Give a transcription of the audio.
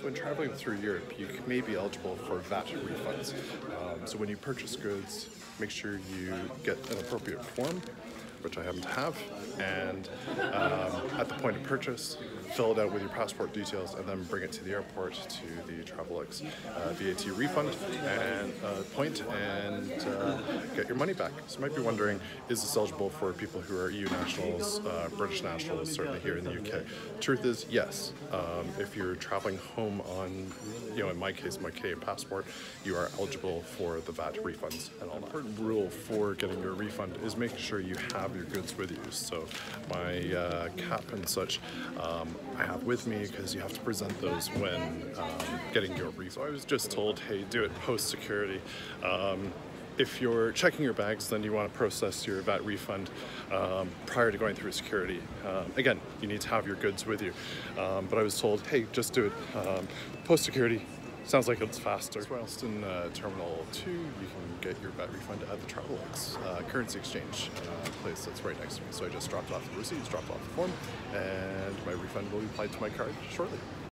So when traveling through Europe, you may be eligible for VAT refunds. So when you purchase goods, make sure you get an appropriate form, which I happen to have, and at the point of purchase, fill it out with your passport details and then bring it to the airport to the Travelex VAT refund and point and get your money back. So you might be wondering, is this eligible for people who are EU nationals, British nationals, certainly here in the UK? Truth is, yes. If you're traveling home on, in my case, my Canadian passport, you are eligible for the VAT refunds and all that. An important rule for getting your refund is making sure you have your goods with you. So my cap and such, I have with me, because you have to present those when getting your refund. So I was just told, hey, do it post-security. If you're checking your bags, then you want to process your VAT refund prior to going through security. Again, you need to have your goods with you. But I was told, hey, just do it post-security. Sounds like it's faster. Well, in Terminal 2, you can get your VAT refund at the Travelex currency exchange place that's right next to me. So I just dropped off the receipts, dropped off the form, and my refund will be applied to my card shortly.